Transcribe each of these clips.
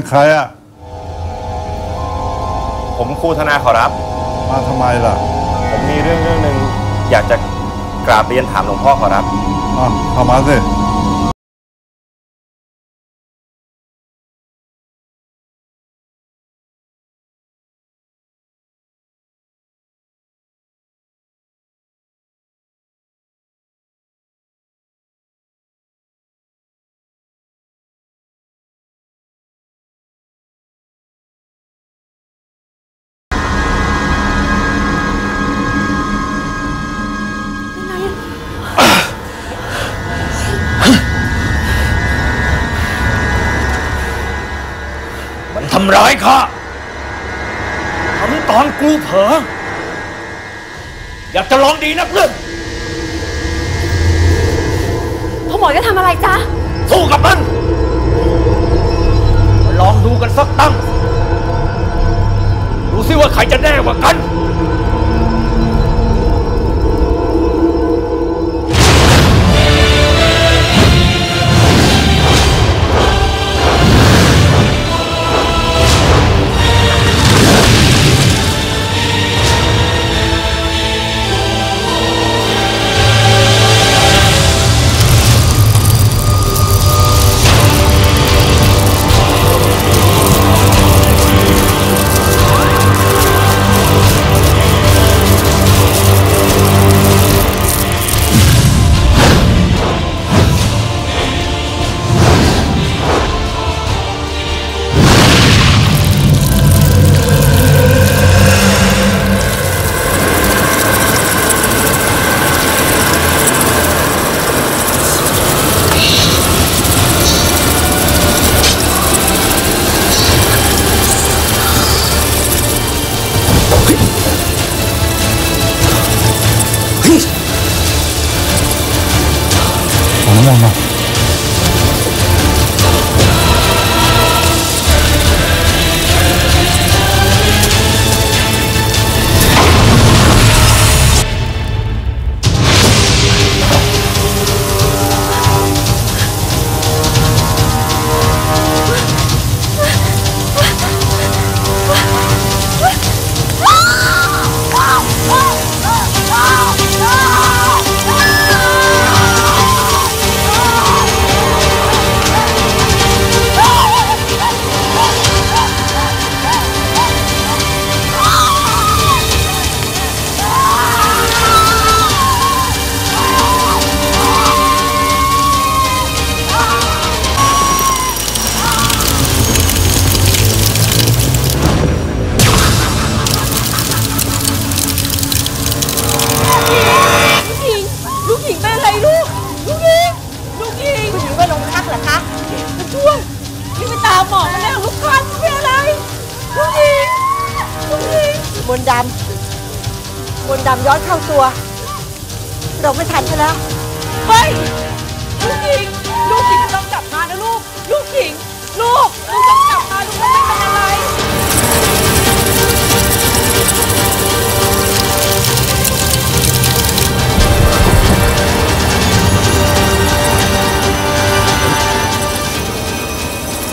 นั้นใครอ่ะผมครูธนาขอรับมาทำไมล่ะผมมีเรื่องหนึ่งอยากจะกราบเรียนถามหลวงพ่อขอรับเข้ามาสิทำร้ายข้าทำตอนกูเผลออยากจะลองดีนักเรื่องพ่อหมอจะทำอะไรจ๊ะสู้กับมันลองดูกันสักตั้งดูซิว่าใครจะแน่กว่ากัน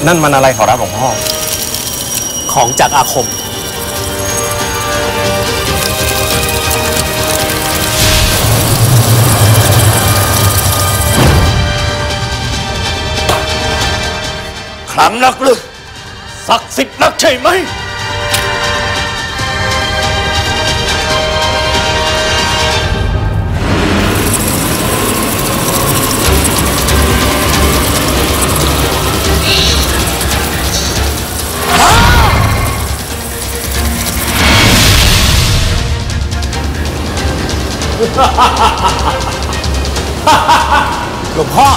นั่นมันอะไรขอรับหลวงพ่อของจากอาคมครั้งนักลึกศักดิ์สิทธิ์นักใช่ไหมหลวงพ่อ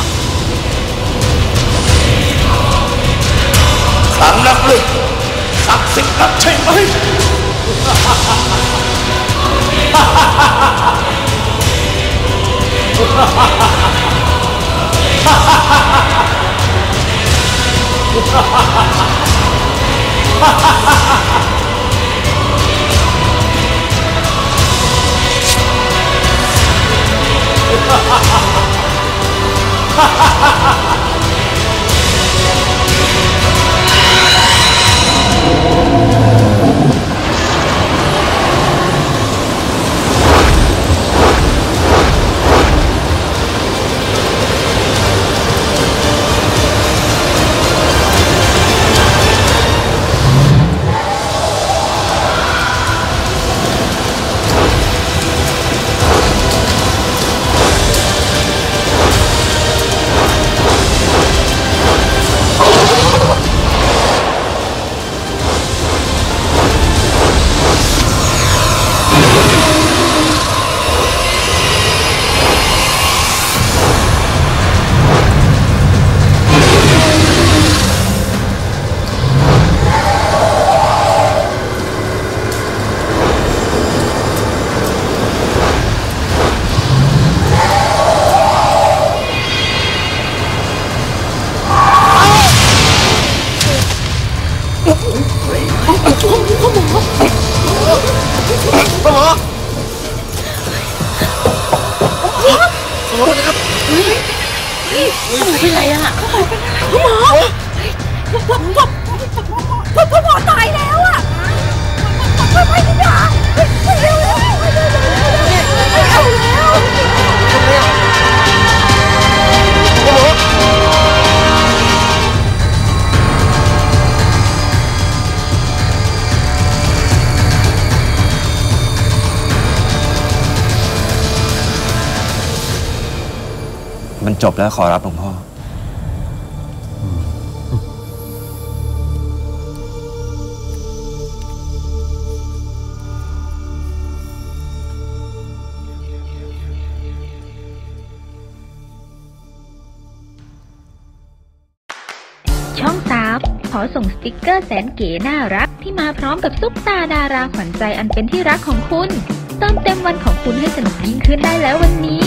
ครั้งนักลึกศักดิ์สิทธิ์นักใช่ไหม เป็นไรอะคุณหมอคุณหมอตายแล้วอะไปที่ไหนเร็วมันจบแล้วขอรับหลวงพ่อช่อง3ขอส่งสติกเกอร์แสนเก๋น่ารักที่มาพร้อมกับซุปตาดาราขวัญใจอันเป็นที่รักของคุณเติมเต็มวันของคุณให้สนุกยิ่งขึ้นได้แล้ววันนี้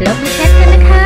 แล้วมาแชทกันนะคะ